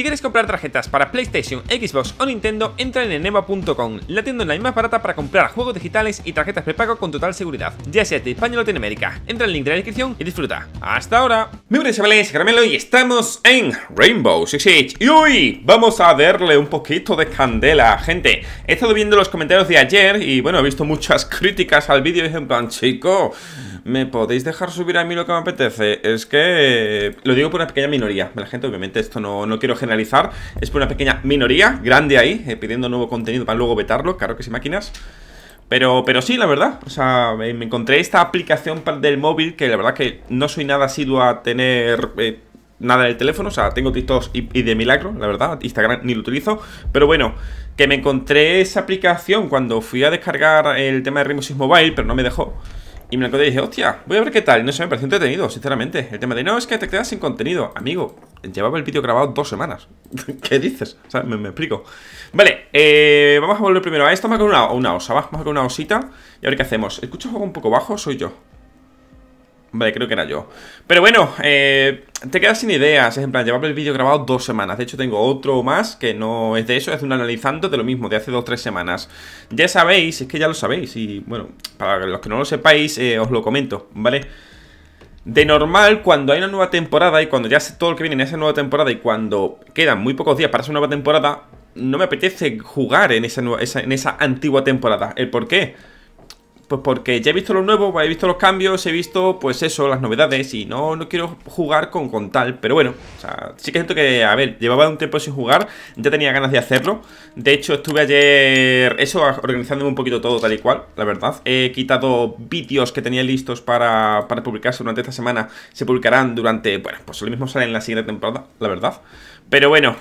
Si queréis comprar tarjetas para PlayStation, Xbox o Nintendo, entra en enema.com, la tienda online más barata para comprar juegos digitales y tarjetas prepago con total seguridad, ya sea de España o Latinoamérica. Entra en el link de la descripción y disfruta. ¡Hasta ahora! Muy buenas chavales, Caramelo, y estamos en Rainbow Six Siege. Y hoy vamos a darle un poquito de candela, gente. He estado viendo los comentarios de ayer y bueno, he visto muchas críticas al vídeo y en plan, chico, ¿me podéis dejar subir a mí lo que me apetece? Es que lo digo por una pequeña minoría. La gente, obviamente, esto no quiero generalizar. Es por una pequeña minoría, grande ahí, pidiendo nuevo contenido para luego vetarlo. Claro que sí, máquinas. Pero sí, la verdad, o sea, me encontré esta aplicación del móvil que la verdad que no soy nada asiduo a tener nada en el teléfono. O sea, tengo TikTok y de milagro, la verdad, Instagram ni lo utilizo. Pero bueno, que me encontré esa aplicación cuando fui a descargar el tema de Rainbow Six Mobile, pero no me dejó. Y me la encontré y dije, hostia, voy a ver qué tal. No sé, me pareció entretenido, sinceramente. El tema de, no, es que te quedas sin contenido. Amigo, llevaba el vídeo grabado 2 semanas. ¿Qué dices? O sea, me explico. Vale, vamos a volver primero a esto. Vamos a con una osa, vamos a con una osita. Y a ver qué hacemos. Escucho juego un poco bajo, soy yo. Vale, creo que era yo. Pero bueno, te quedas sin ideas. Es en plan, llevaba el vídeo grabado 2 semanas. De hecho, tengo otro más que no es de eso. Es un analizando de lo mismo, de hace 2 o 3 semanas. Ya sabéis, es que ya lo sabéis. Y bueno, para los que no lo sepáis, os lo comento, ¿vale? De normal, cuando hay una nueva temporada y cuando ya sé todo lo que viene en esa nueva temporada y cuando quedan muy pocos días para esa nueva temporada, no me apetece jugar en esa antigua temporada. ¿El por qué? Pues porque ya he visto lo nuevo, he visto los cambios, he visto, pues eso, las novedades. Y no quiero jugar con tal. Pero bueno, o sea, sí que siento que, a ver, llevaba un tiempo sin jugar, ya tenía ganas de hacerlo. De hecho, estuve ayer, eso, organizándome un poquito todo tal y cual, la verdad. He quitado vídeos que tenía listos para publicarse durante esta semana. Se publicarán durante, bueno, pues lo mismo sale en la siguiente temporada, la verdad. Pero bueno,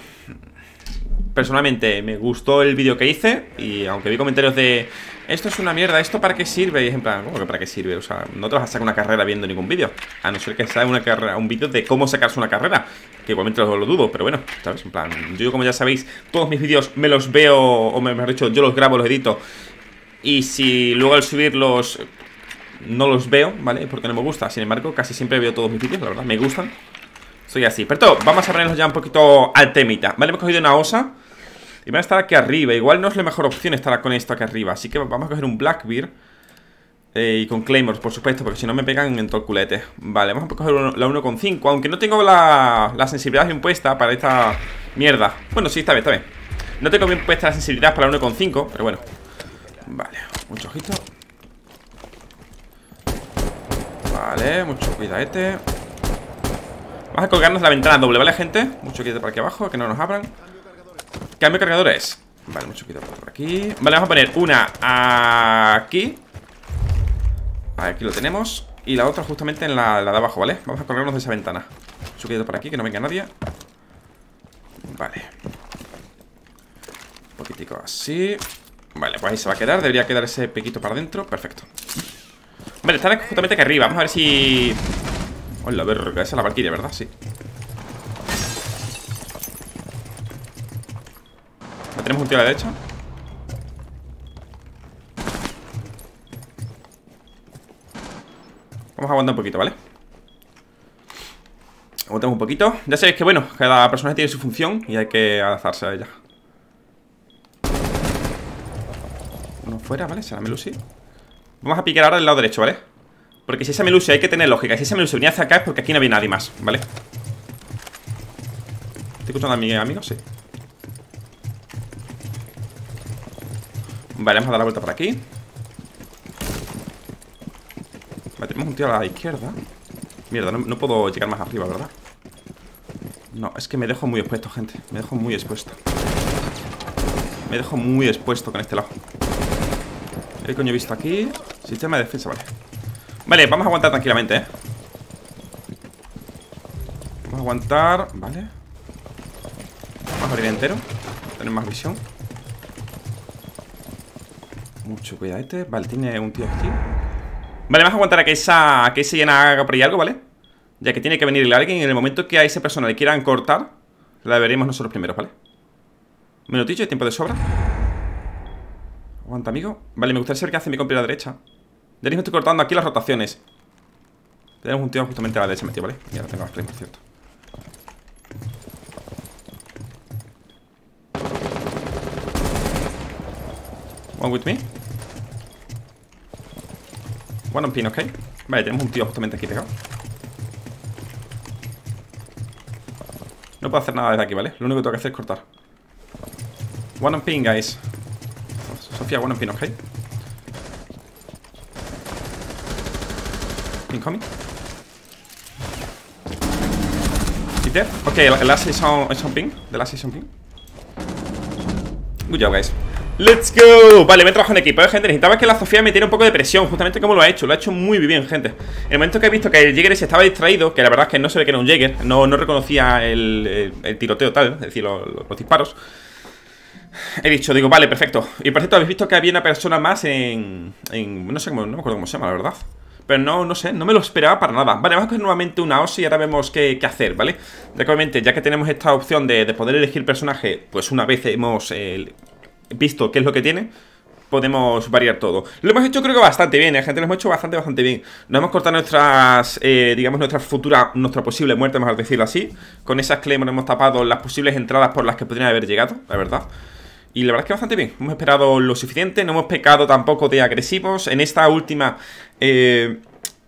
personalmente me gustó el vídeo que hice. Y aunque vi comentarios de, esto es una mierda, ¿esto para qué sirve? Y es en plan, ¿cómo que para qué sirve? O sea, no te vas a sacar una carrera viendo ningún vídeo. A no ser que sea una carrera, un vídeo de cómo sacarse una carrera, que igualmente lo dudo. Pero bueno, ¿sabes? En plan, yo como ya sabéis, todos mis vídeos me los veo, o mejor dicho, yo los grabo, los edito. Y si luego al subirlos no los veo, ¿vale? Porque no me gusta. Sin embargo, casi siempre veo todos mis vídeos, la verdad, me gustan. Soy así, pero todo, vamos a ponernos ya un poquito al temita. Vale, hemos cogido una osa y van a estar aquí arriba, igual no es la mejor opción estar con esto aquí arriba, así que vamos a coger un Blackbeard y con Claymore, por supuesto, porque si no me pegan en todo el culete. Vale, vamos a coger la 1.5, aunque no tengo la sensibilidad impuesta para esta mierda. Bueno, sí, está bien. No tengo bien puesta la sensibilidad para la 1.5, pero bueno. Vale, mucho ojito. Vale, mucho cuidadete. Vamos a colgarnos la ventana doble, ¿vale, gente? Mucho quieto para aquí abajo, que no nos abran. Cambio de cargadores. Vale, mucho quieto por aquí. Vale, vamos a poner una aquí. Aquí lo tenemos. Y la otra justamente en la de abajo, ¿vale? Vamos a colgarnos de esa ventana. Mucho quieto por aquí, que no venga nadie. Vale. Un poquitico así. Vale, pues ahí se va a quedar. Debería quedar ese piquito para adentro. Perfecto. Vale, están justamente aquí arriba. Vamos a ver si... Hola, verga, esa es la Valkyria, ¿verdad? Sí. ¿La tenemos un tío a la derecha? Vamos a aguantar un poquito, ¿vale? Aguantamos un poquito. Ya sabéis que, bueno, cada personaje tiene su función y hay que adaptarse a ella. Uno fuera, ¿vale? Será Melusi. Vamos a picar ahora del lado derecho, ¿vale? Porque si esa Melusi hay que tener lógica. Si esa Melusi venía hacia acá es porque aquí no había nadie más, ¿vale? ¿Estoy escuchando a mi amigo? Sí. Vale, vamos a dar la vuelta por aquí. Vale, tenemos un tío a la izquierda. Mierda, no puedo llegar más arriba, ¿verdad? No, es que me dejo muy expuesto, gente. Me dejo muy expuesto. Me dejo muy expuesto con este lado. ¿Qué coño he visto aquí? Sistema de defensa, vale. Vale, vamos a aguantar tranquilamente, ¿eh? Vamos a aguantar, vale. Vamos a abrir entero. Tener más visión. Mucho cuidado este. Vale, tiene un tío aquí. Vale, vamos a aguantar a que esa llena haga por ahí algo, ¿vale? Ya que tiene que venir alguien y en el momento que a esa persona le quieran cortar, la veremos nosotros primeros, ¿vale? Minutillo, tiempo de sobra. Aguanta, amigo. Vale, me gustaría saber qué hace mi compi a la derecha. Ya mismo estoy cortando aquí las rotaciones. Tenemos un tío justamente a la derecha metido, ¿vale? Ya no tengo más claimas, cierto. One with me. One on pin, ok. Vale, tenemos un tío justamente aquí pegado. No puedo hacer nada desde aquí, ¿vale? Lo único que tengo que hacer es cortar. One on pin, guys. Sofía, one on pin, ok. Incoming. Is there? Ok, el last is on ping. The last is on ping. Good job, guys. Let's go. Vale, me trabajo en equipo, gente. Necesitaba que la Sofía me metiera un poco de presión, justamente como lo ha hecho. Lo ha hecho muy bien, gente. El momento que he visto que el Jäger se estaba distraído, que la verdad es que no se ve que era un Jäger, no reconocía el tiroteo tal, es decir, los disparos. He dicho, digo, vale, perfecto. Y por cierto, habéis visto que había una persona más en no sé cómo, no me acuerdo cómo se llama, la verdad. Pero no sé, no me lo esperaba para nada. Vale, vamos a coger nuevamente una OSI y ahora vemos qué hacer, ¿vale? Ya que obviamente, ya que tenemos esta opción de poder elegir personaje, pues una vez hemos visto qué es lo que tiene, podemos variar todo. Lo hemos hecho creo que bastante bien, gente, lo hemos hecho bastante bien. Nos hemos cortado nuestras, digamos, nuestra posible muerte, mejor decirlo así. Con esas Claymore hemos tapado las posibles entradas por las que podrían haber llegado, la verdad. Y la verdad es que bastante bien, hemos esperado lo suficiente, no hemos pecado tampoco de agresivos. En esta última,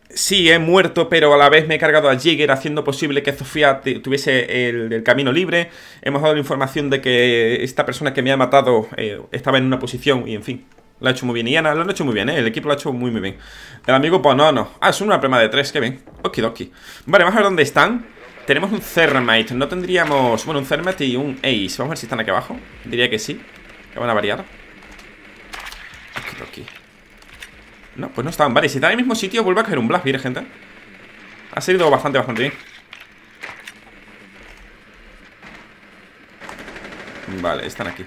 sí he muerto, pero a la vez me he cargado a Jäger haciendo posible que Sofía tuviese el camino libre. Hemos dado la información de que esta persona que me ha matado estaba en una posición y en fin, lo ha hecho muy bien. Y Ana, lo han hecho muy bien, el equipo lo ha hecho muy bien. El amigo, pues no, ah, es una prima de 3, qué bien, okidoki. Vale, vamos a ver dónde están. Tenemos un Thermite, no tendríamos... Bueno, un Thermite y un Ace. Vamos a ver si están aquí abajo. Diría que sí, que van a variar. Aquí. No, pues no están. Vale, si está en el mismo sitio, vuelve a caer un Blackbeard, gente. Ha salido bastante bien. Vale, están aquí.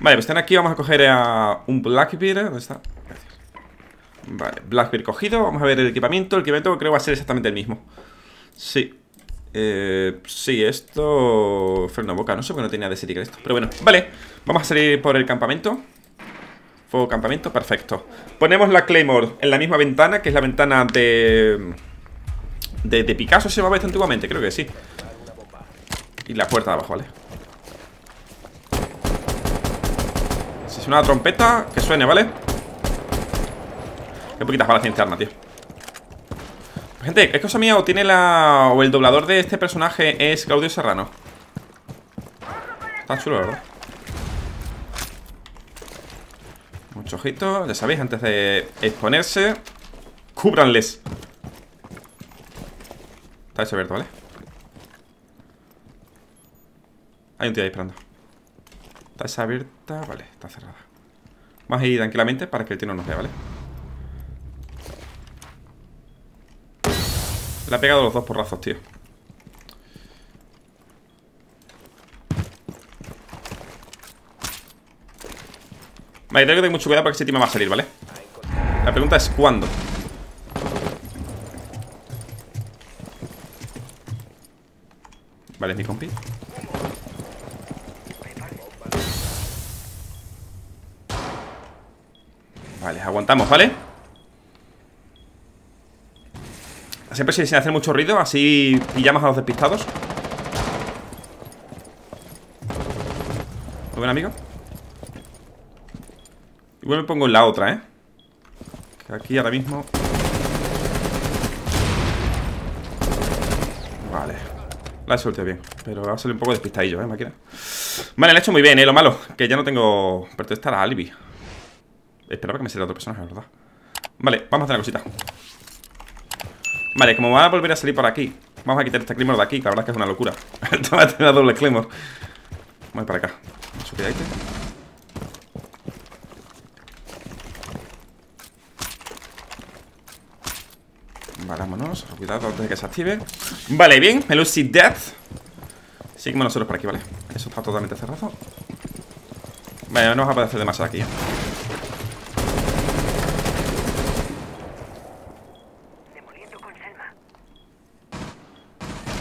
Vale, pues están aquí. Vamos a coger a un Blackbeard. ¿Dónde está? Gracias. Vale, Blackbeard cogido. Vamos a ver el equipamiento. El equipamiento creo va a ser exactamente el mismo. Sí. Sí, esto... Freno boca, no sé por qué no tenía de ese tigre esto. Pero bueno, vale, vamos a salir por el campamento. Fuego campamento, perfecto. Ponemos la Claymore en la misma ventana, que es la ventana de Picasso, se llamaba esto antiguamente, creo que sí. Y la puerta de abajo, vale. Si suena la trompeta, que suene, ¿vale? Qué poquitas balas tiene este arma, tío. Gente, es cosa mía o tiene la... O el doblador de este personaje es Claudio Serrano. Está chulo, ¿verdad? Mucho ojito, ya sabéis, antes de exponerse, cúbranles. Está hecho abierto, ¿vale? Hay un tío ahí esperando. Está esa abierta, vale, está cerrada. Vamos a ir tranquilamente para que el tío no nos vea, ¿vale? Le ha pegado los dos porrazos, tío. Vale, tengo que tener mucho cuidado porque ese tío me va a salir, ¿vale? La pregunta es ¿cuándo? Vale, es mi compi. Vale, aguantamos, ¿vale? Siempre sin hacer mucho ruido, así pillamos a los despistados. ¿Lo ven, amigo? Igual me pongo en la otra, ¿eh? Que aquí ahora mismo... Vale. La he soltado bien, pero va a salir un poco despistadillo, ¿eh, máquina? Vale, la he hecho muy bien, ¿eh? Lo malo, que ya no tengo... Pero está la Albi. Esperaba que me saliera otro personaje, la verdad. Vale, vamos a hacer una cosita. Vale, como van a volver a salir por aquí, vamos a quitar esta Claymore de aquí, que la verdad es que es una locura. Va a tener la doble Claymore. Voy para acá. Vale, vámonos. Cuidado antes de que se active. Vale, bien. Melusi Death. Seguimos nosotros por aquí, vale. Eso está totalmente cerrado. Vale, no vas a poder hacer demasiado aquí.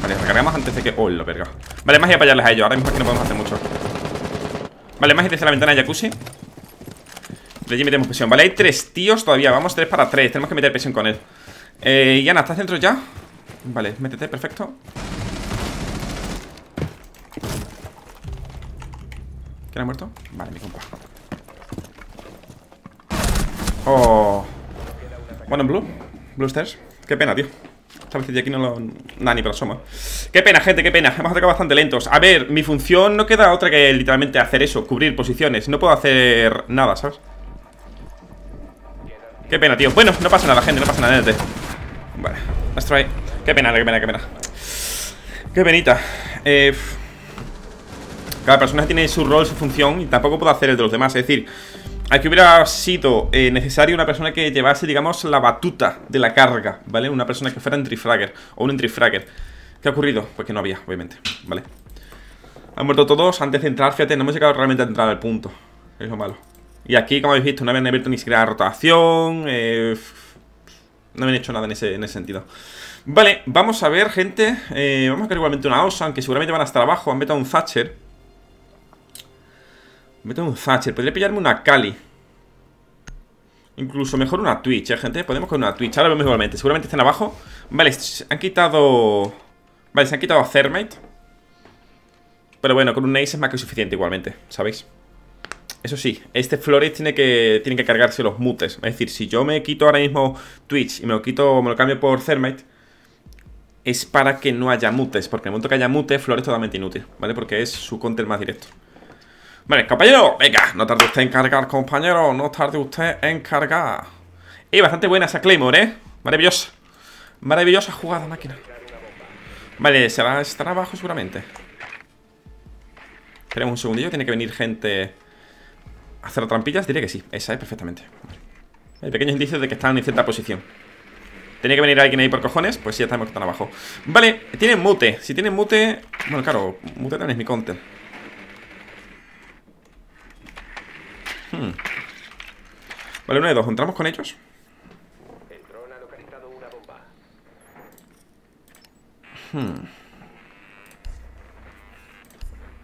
Recargamos antes de que... ¡Oh, la verga! Vale, más ir a apoyarles a ellos. Ahora mismo aquí no podemos hacer mucho. Vale, más ir desde la ventana de jacuzzi. De allí metemos presión. Vale, hay 3 tíos todavía. Vamos 3 para 3. Tenemos que meter presión con él. Yana, ¿estás dentro ya? Vale, métete, perfecto. ¿Quién ha muerto? Vale, mi compa. Oh. Bueno, en blue. Blue stairs. Qué pena, tío. Esta vez de aquí no lo... Nah, ni para asoma. Qué pena, gente, qué pena. Hemos atacado bastante lentos. A ver, mi función no queda otra que literalmente hacer eso. Cubrir posiciones. No puedo hacer nada, ¿sabes? Qué pena, tío. Bueno, no pasa nada, gente. No pasa nada, gente. Vale, let's try. Qué pena, qué pena, qué pena. Qué penita. Cada persona tiene su rol, su función. Y tampoco puedo hacer el de los demás. Es decir, aquí hubiera sido necesario una persona que llevase, digamos, la batuta de la carga, ¿vale? Una persona que fuera antifragger o un antifragger. ¿Qué ha ocurrido? Pues que no había, obviamente, ¿vale? Han muerto todos antes de entrar, fíjate, no hemos llegado realmente a entrar al punto. Es lo malo. Y aquí, como habéis visto, no habían abierto ni siquiera rotación. No habían hecho nada en ese sentido. Vale, vamos a ver, gente. Vamos a crear igualmente una osa, aunque seguramente van hasta abajo. Han metido un Thatcher. Meto un Thatcher, podría pillarme una Kali. Incluso mejor una Twitch, gente. Podemos con una Twitch, ahora vemos igualmente. Seguramente están abajo. Vale, se han quitado a Thermite. Pero bueno, con un Ace es más que suficiente igualmente, ¿sabéis? Eso sí, este Flores tiene que cargarse los mutes. Es decir, si yo me quito ahora mismo Twitch y me lo cambio por Thermite, es para que no haya mutes. Porque en el momento que haya mutes, Flores es totalmente inútil, ¿vale? Porque es su counter más directo. Vale, compañero, venga, no tarde usted en cargar, compañero. No tarde usted en cargar. Y bastante buena esa Claymore, ¿eh? Maravillosa. Maravillosa jugada, máquina. Vale, estará abajo seguramente. Esperemos un segundillo, tiene que venir gente a hacer trampillas, diría que sí. Esa es, perfectamente. Vale. Hay pequeños indicios de que están en cierta posición. Tenía que venir alguien ahí por cojones, pues ya estamos que están abajo. Vale, tienen mute. Si tienen mute... Bueno, claro, mute también es mi counter. Vale, uno de dos, entramos con ellos. El dron ha localizado una bomba.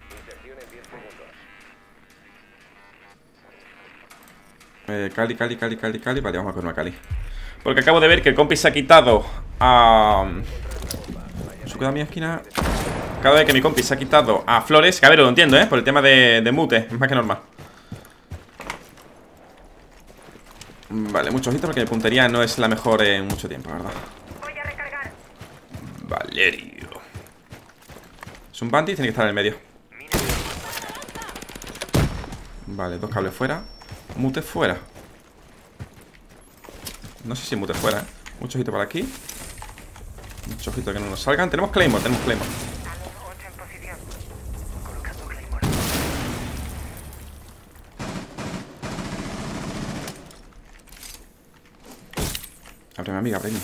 Inserción en 10 segundos. Kali. Vale, vamos a con una Kali. Porque acabo de ver que el compi se ha quitado a... ¿Se queda a mi esquina? Acabo de ver que mi compi se ha quitado a Flores. Que a ver, lo entiendo, ¿eh? Por el tema de mute. Es más que normal. Vale, mucho ojito porque mi puntería no es la mejor en mucho tiempo, ¿verdad? Voy a recargar. Valerio. Es un Bandit, tiene que estar en el medio. Vale, dos cables fuera. Mute fuera. No sé si mute fuera, ¿eh? Mucho ojito por aquí. Mucho ojito que no nos salgan. Tenemos Claymore. Ábreme, amiga, ábreme.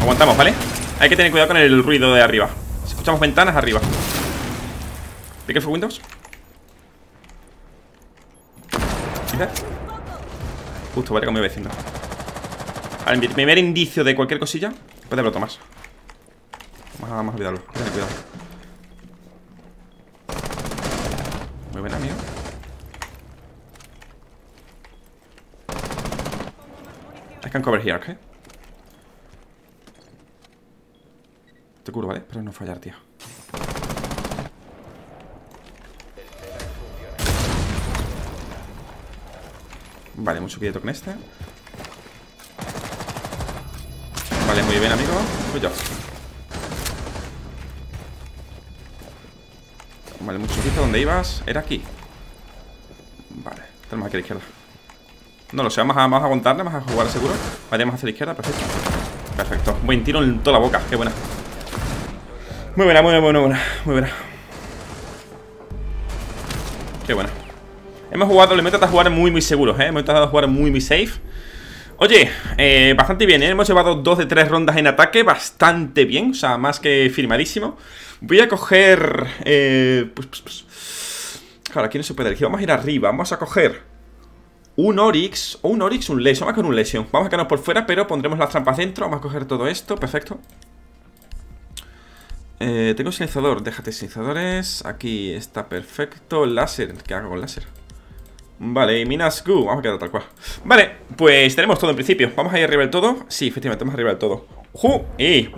Aguantamos, ¿vale? Hay que tener cuidado con el ruido de arriba. Si escuchamos ventanas, arriba. ¿Pique for Windows? ¿Mira? Justo, vale, con mi vecino. Al primer indicio de cualquier cosilla, puede haberlo tomado. Vamos a olvidarlo. Tener cuidado. Muy buena, amigo. I can cover here, ¿ok? Te curo, ¿vale? Pero no fallar, tío. Vale, mucho quieto con este. Vale, muy bien, amigo. Voy yo. Vale, mucho quito. ¿Dónde ibas? Era aquí. Vale, tenemos aquí a la izquierda. No lo sé, vamos a aguantarle, vamos a jugar seguro. Vale, vamos hacia la izquierda, perfecto. Perfecto, buen tiro en toda la boca, qué buena. Muy buena, muy buena, muy buena. Muy buena. Qué buena. Hemos jugado, le hemos tratado de jugar muy, muy seguros, ¿eh? Hemos tratado de jugar muy, muy safe. Oye, bastante bien, ¿eh? Hemos llevado 2 de 3 rondas en ataque. Bastante bien, o sea, más que firmadísimo. Voy a coger... Claro, aquí no se puede elegir. Vamos a ir arriba, vamos a coger un Oryx, o un Lesion. Vamos a coger un Lesion, vamos a quedarnos por fuera. Pero pondremos las trampas dentro, vamos a coger todo esto. Perfecto. Tengo silenciador, déjate silenciadores. Aquí está perfecto. Láser, ¿qué hago con láser? Vale, y minas Q, vamos a quedar tal cual. Vale, pues tenemos todo en principio. ¿Vamos a ir arriba del todo? Sí, efectivamente, vamos arriba del todo.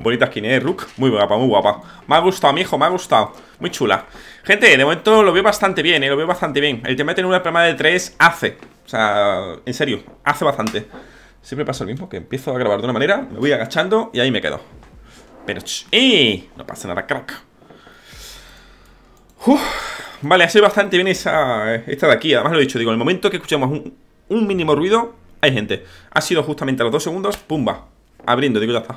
Bonita skin, Rook. Muy guapa, muy guapa. Me ha gustado, mijo, me ha gustado. Muy chula. Gente, de momento lo veo bastante bien, lo veo bastante bien. El tema de tener una prima de 3 hace. O sea, en serio, hace bastante. Siempre pasa lo mismo, que empiezo a grabar de una manera, me voy agachando y ahí me quedo. Pero, no pasa nada, crack. Vale, ha sido bastante bien esta de aquí. Además lo he dicho, digo, en el momento que escuchamos un mínimo ruido, hay gente. Ha sido justamente a los 2 segundos, pumba, abriendo, digo, ya está.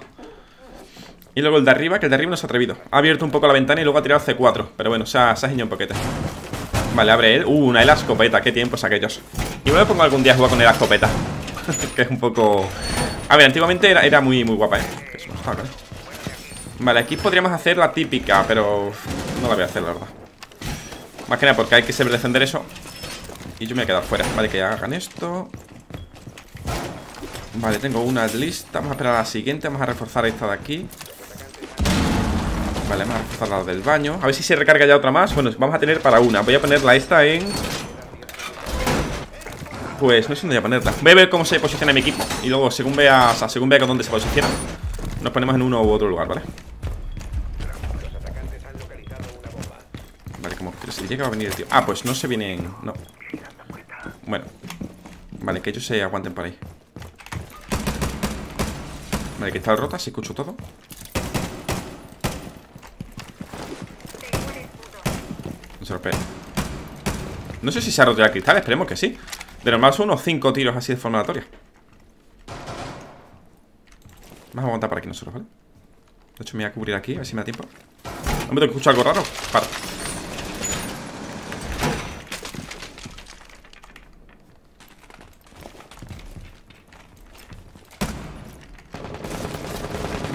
Y luego el de arriba, que el de arriba no se ha atrevido. Ha abierto un poco la ventana y luego ha tirado el C4. Pero bueno, se ha giñado un poquete. Vale, abre él. Una de las escopetas, qué tiempos aquellos. Igual me pongo algún día a jugar con la escopeta. Que es un poco... A ver, antiguamente era muy, muy guapa, Eso no está acá. Vale, aquí podríamos hacer la típica, pero no la voy a hacer, la verdad. Más que nada porque hay que saber defender eso. Y yo me voy a quedar fuera. Vale, que hagan esto. Vale, tengo una lista. Vamos a esperar a la siguiente. Vamos a reforzar esta de aquí. Vale, vamos a reforzar la del baño. A ver si se recarga ya otra más. Bueno, vamos a tener para una. Voy a ponerla esta en... Pues no sé dónde voy a ponerla. Voy a ver cómo se posiciona mi equipo. Y luego, según vea con dónde se posiciona, nos ponemos en uno u otro lugar, ¿vale? Vale, como que se llega a venir el tío. Ah, pues no se vienen... No. Bueno. Vale, que ellos se aguanten por ahí. Vale, que está el rota, si escucho todo. No se lo pega. No sé si se ha roto el cristal, esperemos que sí. De normal son unos 5 tiros así de forma aleatoria. Vamos a aguantar por aquí nosotros, ¿vale? De hecho me voy a cubrir aquí, a ver si me da tiempo. Hombre, ¿te escucho algo raro? Para.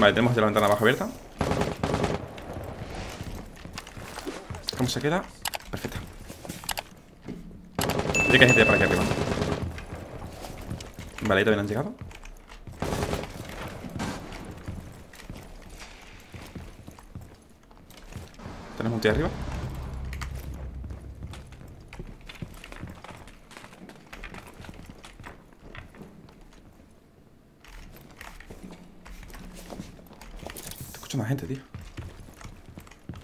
Vale, tenemos ya la ventana abajo abierta. ¿Cómo se queda? Perfecto. Llega gente para aquí arriba. Vale, ahí también han llegado. Tenemos un tío arriba. Te escucho más gente, tío.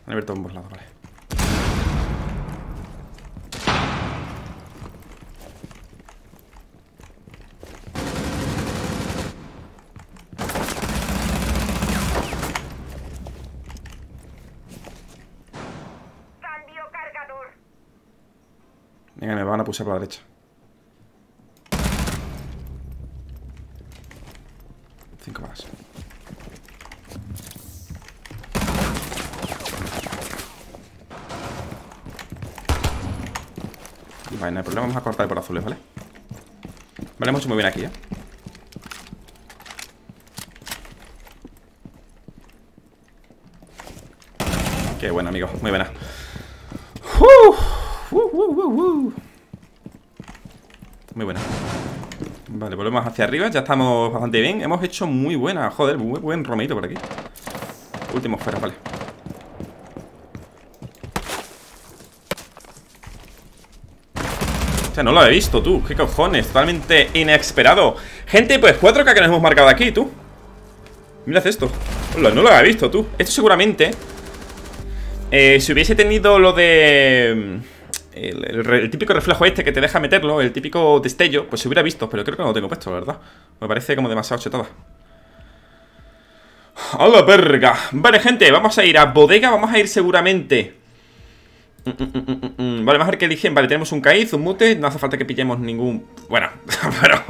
Han abierto ambos lados, vale. Venga, me van a pulsar para la derecha. Cinco más. Vale, no hay problema, vamos a cortar por azules, ¿vale? Vale, hemos hecho muy bien aquí, Qué bueno, amigo, muy buena. Muy buena. Vale, volvemos hacia arriba. Ya estamos bastante bien. Hemos hecho muy buena. Joder, muy buen romeito por aquí. Último fuera, vale. O sea, no lo había visto, tú. Qué cojones, totalmente inesperado. Gente, pues 4K que nos hemos marcado aquí, tú. Mirad esto. No lo había visto, tú. Esto seguramente si hubiese tenido lo de... El típico reflejo este que te deja meterlo, el típico destello, pues se hubiera visto, pero creo que no lo tengo puesto, la verdad. Me parece como demasiado chetada. ¡A la verga! Vale, gente, vamos a ir a bodega, vamos a ir seguramente. Vale, vamos a ver qué eligen. Vale, tenemos un Caíz, un Mute, no hace falta que pillemos ningún... Bueno, pero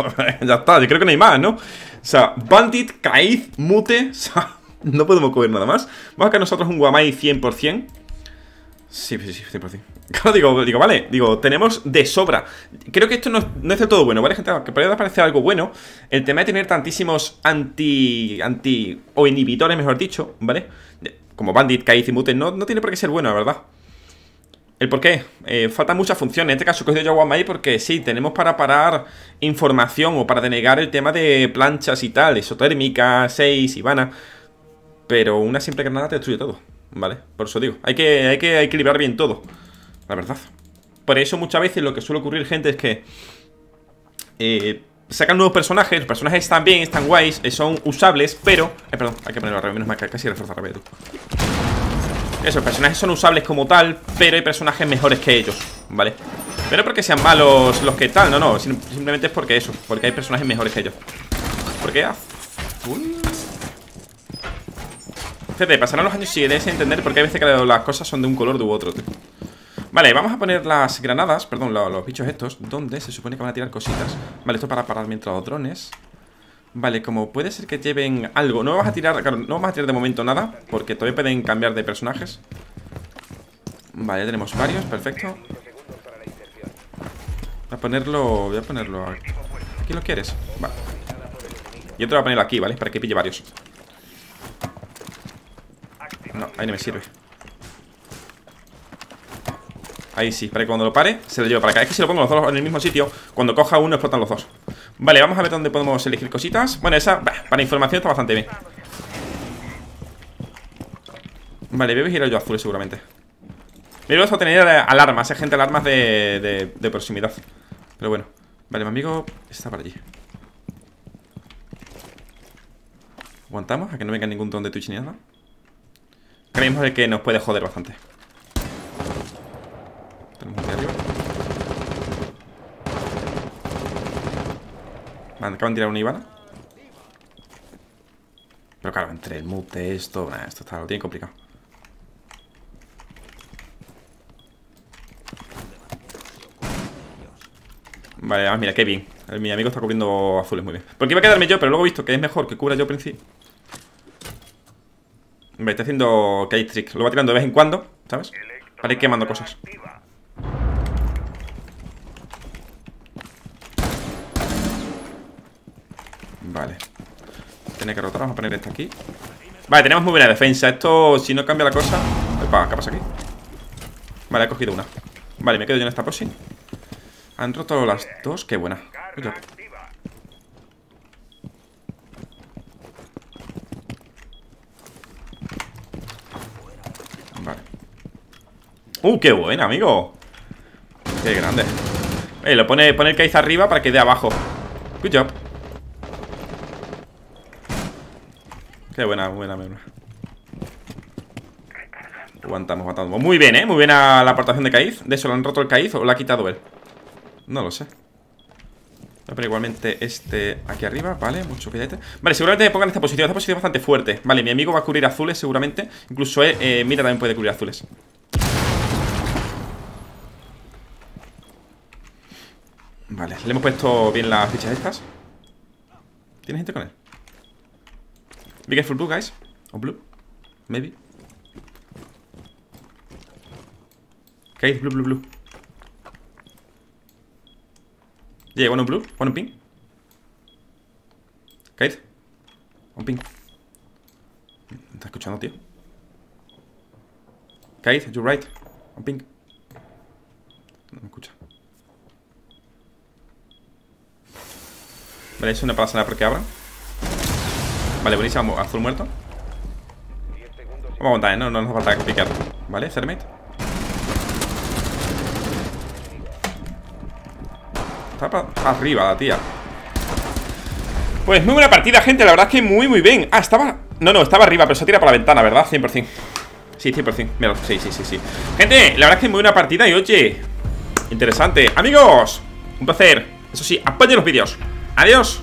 ya está, yo creo que no hay más, ¿no? O sea, Bandit, Caíz, Mute, o sea, no podemos coger nada más. Vamos a sacar nosotros un Guamai 100%. Sí, 100%. Claro, digo, vale, digo, tenemos de sobra. Creo que esto no es del todo bueno, ¿vale, gente? Que podría parecer algo bueno. El tema de tener tantísimos o inhibidores, mejor dicho, ¿vale? Como Bandit, Caíz y Mute, no tiene por qué ser bueno, la verdad. ¿El por qué? Faltan muchas funciones. En este caso he cogido yo a Guamai porque sí, tenemos para parar información o para denegar el tema de planchas y tal, Exotérmica, 6, Ivana. Pero una simple granada te destruye todo. Vale, por eso digo, hay que equilibrar bien todo, la verdad. Por eso muchas veces lo que suele ocurrir, gente, es que sacan nuevos personajes. Los personajes están bien, están guays, son usables, pero... perdón, hay que ponerlo al revés, menos mal que casi refuerzo al revés, tú. Eso, los personajes son usables como tal, pero hay personajes mejores que ellos, ¿vale? Pero no porque sean malos los que tal, no, no. Simplemente es porque eso, porque hay personajes mejores que ellos. Porque... Fíjate, pasarán los años y sigues a entender por qué a veces que las cosas son de un color u otro, tío. Vale, vamos a poner las granadas, perdón, los bichos estos, donde se supone que van a tirar cositas. Vale, esto para parar mientras los drones. Vale, como puede ser que lleven algo. No vas a tirar, claro, no vamos a tirar de momento nada, porque todavía pueden cambiar de personajes. Vale, ya tenemos varios, perfecto. Voy a ponerlo aquí. ¿Aquí lo quieres? Vale. Y otro voy a ponerlo aquí, ¿vale? Para que pille varios. No, ahí no me sirve. Ahí sí, para que cuando lo pare, se lo llevo para acá. Es que si lo pongo los dos en el mismo sitio, cuando coja uno, explotan los dos. Vale, vamos a ver dónde podemos elegir cositas. Bueno, esa, para información está bastante bien. Vale, voy a vigilar yo azul seguramente. Me voy a tener alarmas, hay gente alarmas de proximidad. Pero bueno, vale, mi amigo está para allí. Aguantamos, a que no venga ningún don de Twitch ni nada. Creemos que nos puede joder bastante. Tenemos de arriba. Vale, acaban de tirar una Ivana. Pero claro, entre el mute, esto, esto está, lo tiene complicado. Vale, ah, mira, qué bien. Mi amigo está cubriendo azules muy bien. Porque iba a quedarme yo, pero luego he visto que es mejor que cubra yo principio. Me está haciendo Caíz trick. Lo va tirando de vez en cuando, ¿sabes? Para ir quemando cosas. Vale. Tiene que rotar, vamos a poner esta aquí. Vale, tenemos muy buena defensa. Esto, si no cambia la cosa... Epa, ¿qué pasa aquí? Vale, he cogido una. Vale, me quedo yo en esta posi. Han roto las dos, qué buena. Uy, qué buena, amigo. Qué grande. Lo pone el Caíz arriba para que dé abajo. Good job. Qué buena, buena, buena. Aguantamos, matamos. Muy bien, muy bien la aportación de Caíz. De eso, ¿lo han roto el Caíz o lo ha quitado él? No lo sé. Pero igualmente este aquí arriba, vale, mucho cuidado. Vale, seguramente me pongan esta posición. Esta posición es bastante fuerte. Vale, mi amigo va a cubrir azules seguramente. Incluso él, mira, también puede cubrir azules. Vale, le hemos puesto bien las fichas estas. ¿Tiene gente con él? Be careful blue, guys. O blue, maybe. Guys, blue, blue, blue. Yeah, one on blue, one on pink. Guys, on pink. ¿Me está escuchando, tío? Guys, you're right. On pink. No me escucha. Vale, eso no pasa nada porque abra. Vale, buenísimo, azul muerto. Vamos a aguantar, no nos falta picar. Vale, Thermite. Está para arriba la tía. Pues muy buena partida, gente, la verdad es que muy bien. Ah, estaba... No, estaba arriba, pero se tira por la ventana, ¿verdad? 100%. Sí, 100%, mira, sí. Gente, la verdad es que muy buena partida y oye, interesante. Amigos, un placer. Eso sí, apoyen los vídeos. ¡Adiós!